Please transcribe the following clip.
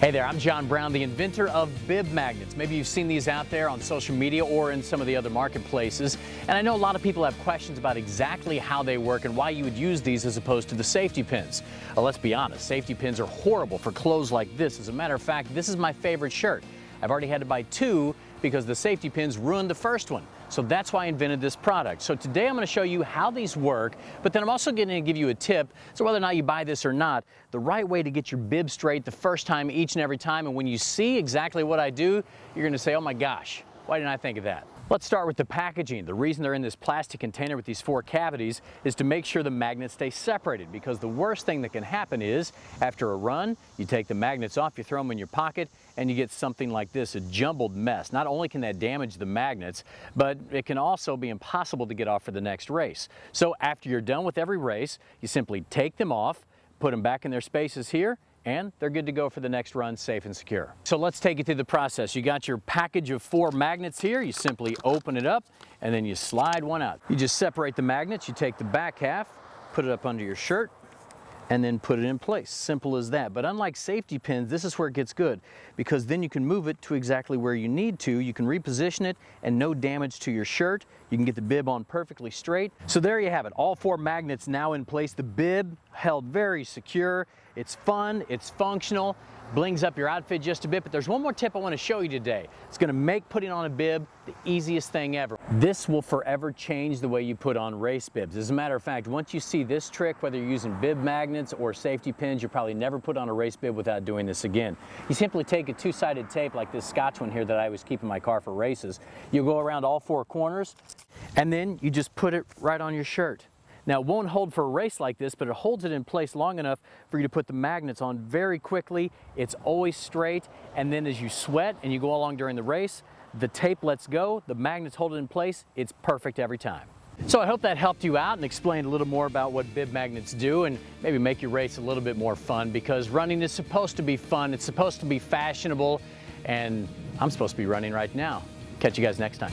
Hey there, I'm John Brown, the inventor of Bib Magnets. Maybe you've seen these out there on social media or in some of the other marketplaces. And I know a lot of people have questions about exactly how they work and why you would use these as opposed to the safety pins. Well, let's be honest, safety pins are horrible for clothes like this. As a matter of fact, this is my favorite shirt. I've already had to buy two because the safety pins ruined the first one. So that's why I invented this product. So today I'm going to show you how these work, but then I'm also going to give you a tip. So whether or not you buy this or not, the right way to get your bib straight the first time each and every time. And when you see exactly what I do, you're going to say, oh my gosh, why didn't I think of that? Let's start with the packaging. The reason they're in this plastic container with these four cavities is to make sure the magnets stay separated, because the worst thing that can happen is after a run, you take the magnets off, you throw them in your pocket, and you get something like this, a jumbled mess. Not only can that damage the magnets, but it can also be impossible to get off for the next race. So after you're done with every race, you simply take them off, put them back in their spaces here, and they're good to go for the next run, safe and secure. So let's take you through the process. You got your package of four magnets here. You simply open it up and then you slide one out. You just separate the magnets. You take the back half, put it up under your shirt, and then put it in place. Simple as that. But unlike safety pins, this is where it gets good, because then you can move it to exactly where you need to. You can reposition it and no damage to your shirt. You can get the bib on perfectly straight. So there you have it, all four magnets now in place. The bib held very secure. It's fun, it's functional, blings up your outfit just a bit. But there's one more tip I want to show you today. It's going to make putting on a bib the easiest thing ever. This will forever change the way you put on race bibs. As a matter of fact, once you see this trick, whether you're using bib magnets or safety pins, you'll probably never put on a race bib without doing this again. You simply take a two-sided tape like this Scotch one here that I always keep in my car for races. You'll go around all four corners, and then you just put it right on your shirt. Now, it won't hold for a race like this, but it holds it in place long enough for you to put the magnets on very quickly. It's always straight, and then as you sweat and you go along during the race, the tape lets go, the magnets hold it in place. It's perfect every time. So I hope that helped you out and explained a little more about what bib magnets do and maybe make your race a little bit more fun, because running is supposed to be fun, it's supposed to be fashionable, and I'm supposed to be running right now. Catch you guys next time.